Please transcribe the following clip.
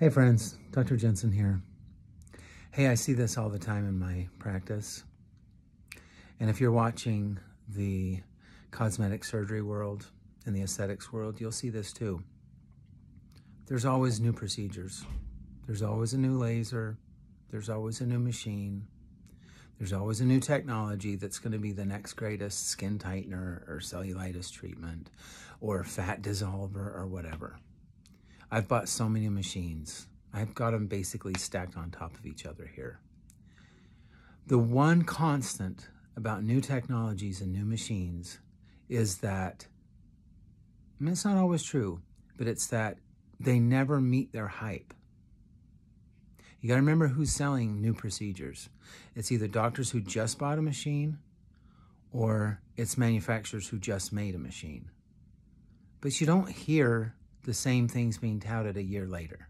Hey friends, Dr. Jensen here. Hey, I see this all the time in my practice. And if you're watching the cosmetic surgery world and the aesthetics world, you'll see this too. There's always new procedures. There's always a new laser. There's always a new machine. There's always a new technology that's going to be the next greatest skin tightener or cellulitis treatment or fat dissolver or whatever. I've bought so many machines. I've got them basically stacked on top of each other here. The one constant about new technologies and new machines is that, and it's not always true, but it's that they never meet their hype. You gotta remember who's selling new procedures. It's either doctors who just bought a machine or it's manufacturers who just made a machine. But you don't hear the same things being touted a year later.